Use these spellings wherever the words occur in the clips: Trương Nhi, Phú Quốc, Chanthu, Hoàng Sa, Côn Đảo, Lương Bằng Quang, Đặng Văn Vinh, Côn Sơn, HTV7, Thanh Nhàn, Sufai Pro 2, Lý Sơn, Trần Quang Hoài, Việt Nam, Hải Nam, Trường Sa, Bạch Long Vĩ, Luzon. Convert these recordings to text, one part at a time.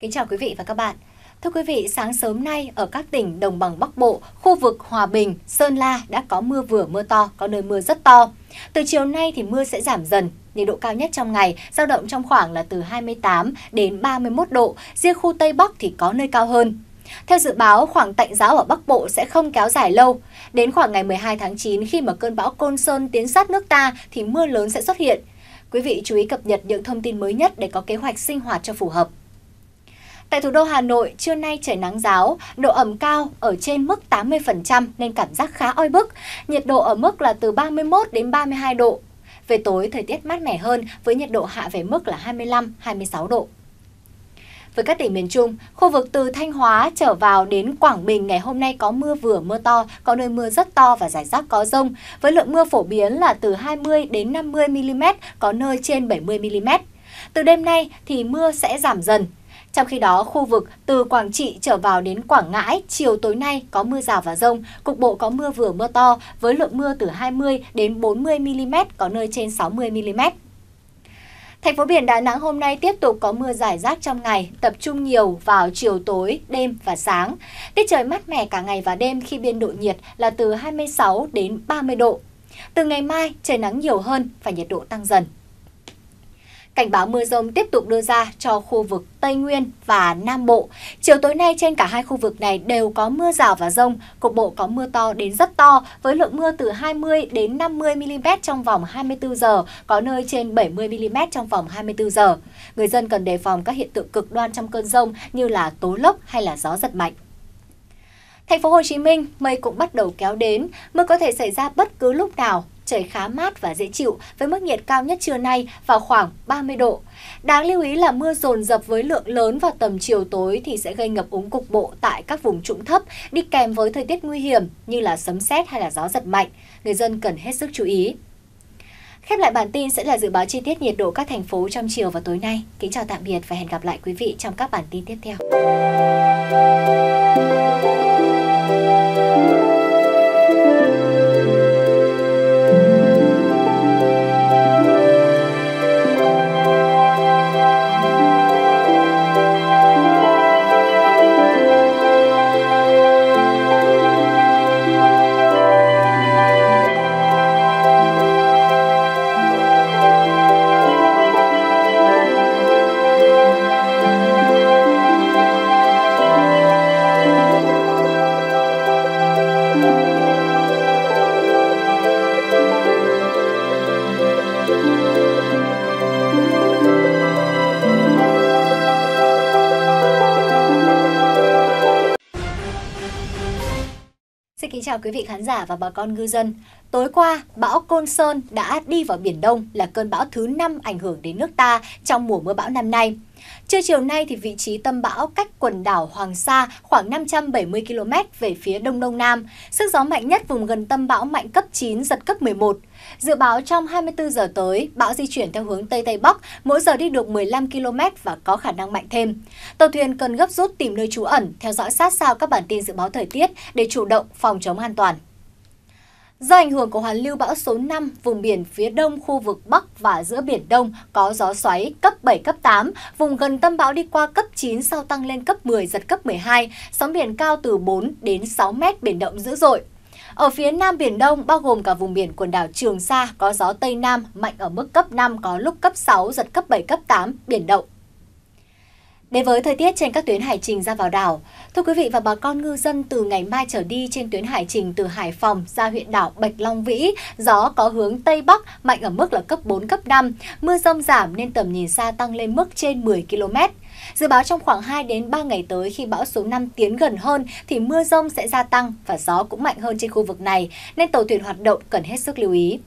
Kính chào quý vị và các bạn. Thưa quý vị, sáng sớm nay ở các tỉnh đồng bằng Bắc Bộ, khu vực Hòa Bình, Sơn La đã có mưa vừa mưa to, có nơi mưa rất to. Từ chiều nay thì mưa sẽ giảm dần, nhiệt độ cao nhất trong ngày dao động trong khoảng là từ 28 đến 31 độ, riêng khu Tây Bắc thì có nơi cao hơn. Theo dự báo, khoảng tạnh giáo ở Bắc Bộ sẽ không kéo dài lâu. Đến khoảng ngày 12 tháng 9 khi mà cơn bão Côn Sơn tiến sát nước ta thì mưa lớn sẽ xuất hiện. Quý vị chú ý cập nhật những thông tin mới nhất để có kế hoạch sinh hoạt cho phù hợp. Tại thủ đô Hà Nội, trưa nay trời nắng ráo, độ ẩm cao ở trên mức 80% nên cảm giác khá oi bức, nhiệt độ ở mức là từ 31 đến 32 độ. Về tối, thời tiết mát mẻ hơn với nhiệt độ hạ về mức là 25-26 độ. Với các tỉnh miền Trung, khu vực từ Thanh Hóa trở vào đến Quảng Bình ngày hôm nay có mưa vừa mưa to, có nơi mưa rất to và rải rác có dông, với lượng mưa phổ biến là từ 20 đến 50mm, có nơi trên 70mm. Từ đêm nay thì mưa sẽ giảm dần. Trong khi đó, khu vực từ Quảng Trị trở vào đến Quảng Ngãi, chiều tối nay có mưa rào và dông, cục bộ có mưa vừa mưa to, với lượng mưa từ 20 đến 40mm, có nơi trên 60mm. Thành phố biển Đà Nẵng hôm nay tiếp tục có mưa rải rác trong ngày, tập trung nhiều vào chiều tối, đêm và sáng. Tiết trời mát mẻ cả ngày và đêm khi biên độ nhiệt là từ 26 đến 30 độ. Từ ngày mai, trời nắng nhiều hơn và nhiệt độ tăng dần. Cảnh báo mưa dông tiếp tục đưa ra cho khu vực Tây Nguyên và Nam Bộ. Chiều tối nay trên cả hai khu vực này đều có mưa rào và dông, cục bộ có mưa to đến rất to với lượng mưa từ 20 đến 50mm trong vòng 24 giờ, có nơi trên 70mm trong vòng 24 giờ. Người dân cần đề phòng các hiện tượng cực đoan trong cơn dông như là tố lốc hay là gió giật mạnh. Thành phố Hồ Chí Minh, mây cũng bắt đầu kéo đến, mưa có thể xảy ra bất cứ lúc nào. Trời khá mát và dễ chịu với mức nhiệt cao nhất trưa nay vào khoảng 30 độ. Đáng lưu ý là mưa dồn dập với lượng lớn vào tầm chiều tối thì sẽ gây ngập úng cục bộ tại các vùng trũng thấp, đi kèm với thời tiết nguy hiểm như là sấm sét hay là gió giật mạnh. Người dân cần hết sức chú ý. Khép lại bản tin sẽ là dự báo chi tiết nhiệt độ các thành phố trong chiều và tối nay. Kính chào tạm biệt và hẹn gặp lại quý vị trong các bản tin tiếp theo. Xin chào quý vị khán giả và bà con ngư dân. Tối qua, bão Côn Sơn đã đi vào Biển Đông là cơn bão thứ 5 ảnh hưởng đến nước ta trong mùa mưa bão năm nay. Trưa chiều nay thì vị trí tâm bão cách quần đảo Hoàng Sa khoảng 570 km về phía đông đông nam. Sức gió mạnh nhất vùng gần tâm bão mạnh cấp 9, giật cấp 11. Dự báo trong 24 giờ tới, bão di chuyển theo hướng Tây Tây Bắc, mỗi giờ đi được 15 km và có khả năng mạnh thêm. Tàu thuyền cần gấp rút tìm nơi trú ẩn, theo dõi sát sao các bản tin dự báo thời tiết để chủ động phòng chống an toàn. Do ảnh hưởng của hoàn lưu bão số 5, vùng biển phía đông khu vực Bắc và giữa Biển Đông có gió xoáy cấp 7, cấp 8, vùng gần tâm bão đi qua cấp 9 sau tăng lên cấp 10, giật cấp 12, sóng biển cao từ 4 đến 6 mét, biển động dữ dội. Ở phía Nam Biển Đông, bao gồm cả vùng biển quần đảo Trường Sa, có gió Tây Nam mạnh ở mức cấp 5, có lúc cấp 6, giật cấp 7, cấp 8, biển động. Đến với thời tiết trên các tuyến hải trình ra vào đảo, thưa quý vị và bà con ngư dân, từ ngày mai trở đi trên tuyến hải trình từ Hải Phòng ra huyện đảo Bạch Long Vĩ, gió có hướng Tây Bắc mạnh ở mức là cấp 4, cấp 5, mưa rông giảm nên tầm nhìn xa tăng lên mức trên 10 km. Dự báo trong khoảng 2 đến 3 ngày tới khi bão số 5 tiến gần hơn thì mưa rông sẽ gia tăng và gió cũng mạnh hơn trên khu vực này nên tàu thuyền hoạt động cần hết sức lưu ý.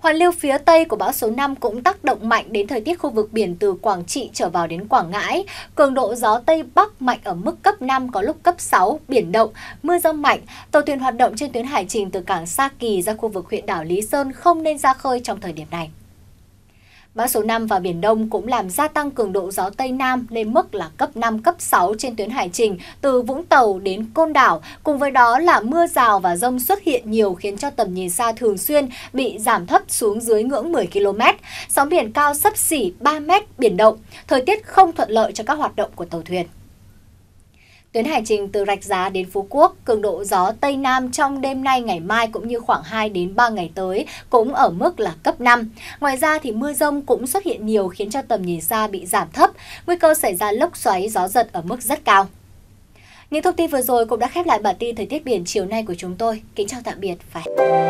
Hoàn lưu phía Tây của bão số 5 cũng tác động mạnh đến thời tiết khu vực biển từ Quảng Trị trở vào đến Quảng Ngãi. Cường độ gió Tây Bắc mạnh ở mức cấp 5, có lúc cấp 6, biển động, mưa rông mạnh. Tàu thuyền hoạt động trên tuyến hải trình từ cảng Sa Kỳ ra khu vực huyện đảo Lý Sơn không nên ra khơi trong thời điểm này. Bão số 5 và Biển Đông cũng làm gia tăng cường độ gió Tây Nam lên mức là cấp 5, cấp 6 trên tuyến hải trình từ Vũng Tàu đến Côn Đảo. Cùng với đó là mưa rào và dông xuất hiện nhiều khiến cho tầm nhìn xa thường xuyên bị giảm thấp xuống dưới ngưỡng 10 km. Sóng biển cao xấp xỉ 3 m, biển động. Thời tiết không thuận lợi cho các hoạt động của tàu thuyền. Tuyến hải trình từ Rạch Giá đến Phú Quốc, cường độ gió Tây Nam trong đêm nay ngày mai cũng như khoảng 2 đến 3 ngày tới cũng ở mức là cấp 5. Ngoài ra thì mưa dông cũng xuất hiện nhiều khiến cho tầm nhìn xa bị giảm thấp, nguy cơ xảy ra lốc xoáy, gió giật ở mức rất cao. Những thông tin vừa rồi cũng đã khép lại bản tin thời tiết biển chiều nay của chúng tôi. Kính chào tạm biệt và hẹn gặp lại.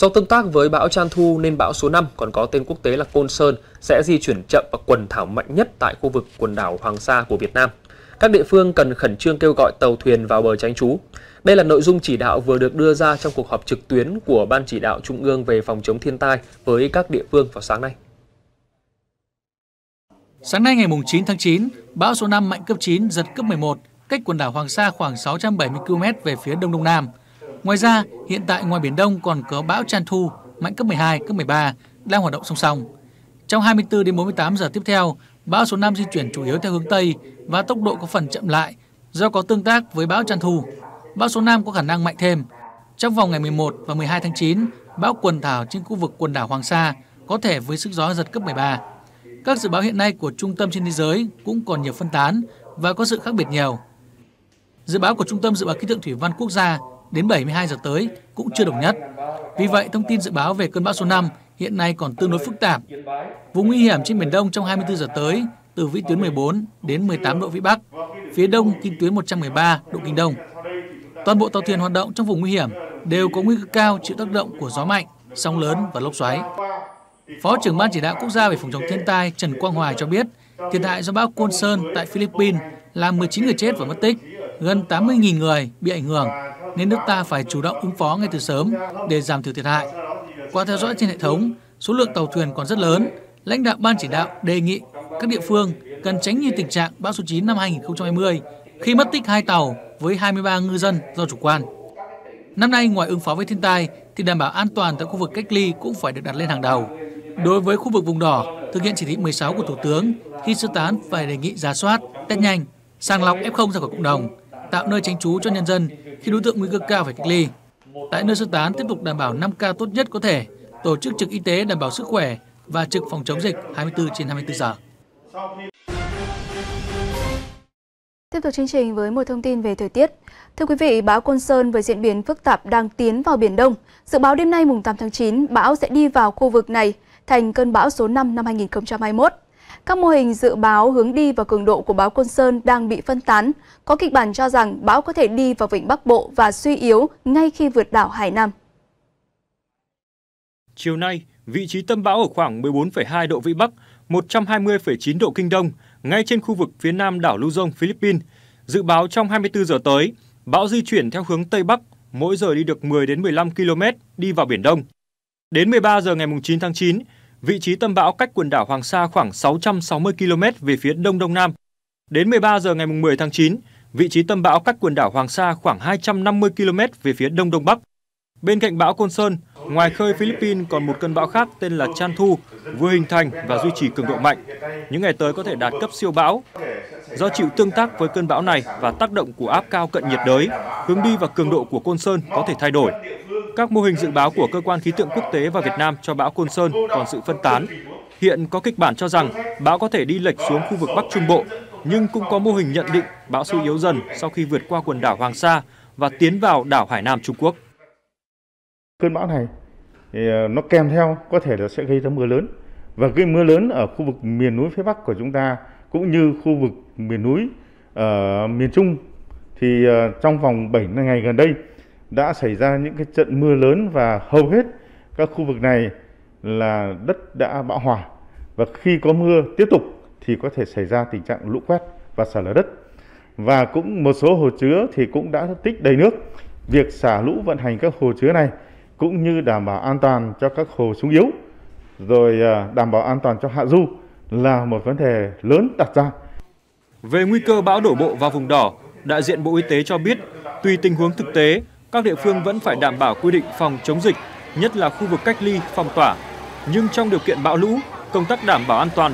Do tương tác với bão Chanthu nên bão số 5 còn có tên quốc tế là Côn Sơn sẽ di chuyển chậm và quần thảo mạnh nhất tại khu vực quần đảo Hoàng Sa của Việt Nam. Các địa phương cần khẩn trương kêu gọi tàu thuyền vào bờ tránh trú. Đây là nội dung chỉ đạo vừa được đưa ra trong cuộc họp trực tuyến của Ban Chỉ đạo Trung ương về phòng chống thiên tai với các địa phương vào sáng nay. Sáng nay ngày 9 tháng 9, bão số 5 mạnh cấp 9, giật cấp 11, cách quần đảo Hoàng Sa khoảng 670 km về phía đông đông nam. Ngoài ra, hiện tại ngoài Biển Đông còn có bão Chanthu mạnh cấp 12, cấp 13 đang hoạt động song song. Trong 24 đến 48 giờ tiếp theo, bão số 5 di chuyển chủ yếu theo hướng Tây và tốc độ có phần chậm lại do có tương tác với bão Chanthu. Bão số 5 có khả năng mạnh thêm. Trong vòng ngày 11 và 12 tháng 9, bão quần thảo trên khu vực quần đảo Hoàng Sa có thể với sức gió giật cấp 13. Các dự báo hiện nay của trung tâm trên thế giới cũng còn nhiều phân tán và có sự khác biệt nhiều. Dự báo của Trung tâm Dự báo Khí tượng Thủy văn Quốc gia đến 72 giờ tới cũng chưa đồng nhất. Vì vậy, thông tin dự báo về cơn bão số 5 hiện nay còn tương đối phức tạp. Vùng nguy hiểm trên Biển Đông trong 24 giờ tới từ vĩ tuyến 14 đến 18 độ Vĩ Bắc, phía đông kinh tuyến 113 độ Kinh Đông. Toàn bộ tàu thuyền hoạt động trong vùng nguy hiểm đều có nguy cơ cao chịu tác động của gió mạnh, sóng lớn và lốc xoáy. Phó trưởng Ban Chỉ đạo Quốc gia về phòng chống thiên tai Trần Quang Hoài cho biết, thiệt hại do bão Côn Sơn tại Philippines làm 19 người chết và mất tích, gần 80.000 người bị ảnh hưởng, nên nước ta phải chủ động ứng phó ngay từ sớm để giảm thiểu thiệt hại. Qua theo dõi trên hệ thống, số lượng tàu thuyền còn rất lớn. Lãnh đạo Ban Chỉ đạo đề nghị các địa phương cần tránh như tình trạng bão số 9 năm 2020 khi mất tích 2 tàu với 23 ngư dân do chủ quan. Năm nay, ngoài ứng phó với thiên tai thì đảm bảo an toàn tại khu vực cách ly cũng phải được đặt lên hàng đầu. Đối với khu vực vùng đỏ, thực hiện chỉ thị 16 của Thủ tướng khi sơ tán phải đề nghị rà soát, test nhanh, sàng lọc F0 ra khỏi cộng đồng, tạo nơi tránh trú cho nhân dân khi đối tượng nguy cơ cao phải cách ly. Tại nơi sơ tán tiếp tục đảm bảo 5K tốt nhất có thể, tổ chức trực y tế đảm bảo sức khỏe và trực phòng chống dịch 24/24 giờ. Tiếp tục chương trình với một thông tin về thời tiết. Thưa quý vị, bão Côn Sơn với diễn biến phức tạp đang tiến vào Biển Đông. Dự báo đêm nay mùng 8 tháng 9, bão sẽ đi vào khu vực này thành cơn bão số 5 năm 2021. Các mô hình dự báo hướng đi và cường độ của bão Côn Sơn đang bị phân tán. Có kịch bản cho rằng bão có thể đi vào vịnh Bắc Bộ và suy yếu ngay khi vượt đảo Hải Nam. Chiều nay, vị trí tâm bão ở khoảng 14,2 độ Vĩ Bắc, 120,9 độ Kinh Đông, ngay trên khu vực phía nam đảo Luzon, Philippines. Dự báo trong 24 giờ tới, bão di chuyển theo hướng Tây Bắc, mỗi giờ đi được 10 đến 15 km đi vào Biển Đông. Đến 13 giờ ngày 9 tháng 9, vị trí tâm bão cách quần đảo Hoàng Sa khoảng 660 km về phía đông đông nam. Đến 13 giờ ngày 10 tháng 9, vị trí tâm bão cách quần đảo Hoàng Sa khoảng 250 km về phía đông đông bắc. Bên cạnh bão Côn Sơn, ngoài khơi Philippines còn một cơn bão khác tên là Chanthu vừa hình thành và duy trì cường độ mạnh. Những ngày tới có thể đạt cấp siêu bão. Do chịu tương tác với cơn bão này và tác động của áp cao cận nhiệt đới, hướng đi và cường độ của Côn Sơn có thể thay đổi. Các mô hình dự báo của Cơ quan Khí tượng Quốc tế và Việt Nam cho bão Côn Sơn còn sự phân tán. Hiện có kịch bản cho rằng bão có thể đi lệch xuống khu vực Bắc Trung Bộ, nhưng cũng có mô hình nhận định bão suy yếu dần sau khi vượt qua quần đảo Hoàng Sa và tiến vào đảo Hải Nam Trung Quốc. Cơn bão này thì nó kèm theo có thể là sẽ gây ra mưa lớn. Và cái mưa lớn ở khu vực miền núi phía Bắc của chúng ta cũng như khu vực miền núi ở miền Trung thì trong vòng 7 ngày gần đây đã xảy ra những cái trận mưa lớn và hầu hết các khu vực này là đất đã bão hòa. Và khi có mưa tiếp tục thì có thể xảy ra tình trạng lũ quét và sạt lở đất. Và cũng một số hồ chứa thì cũng đã tích đầy nước. Việc xả lũ vận hành các hồ chứa này cũng như đảm bảo an toàn cho các hồ sung yếu, rồi đảm bảo an toàn cho hạ du là một vấn đề lớn đặt ra. Về nguy cơ bão đổ bộ vào vùng đỏ, đại diện Bộ Y tế cho biết, tùy tình huống thực tế, các địa phương vẫn phải đảm bảo quy định phòng chống dịch, nhất là khu vực cách ly, phong tỏa. Nhưng trong điều kiện bão lũ, công tác đảm bảo an toàn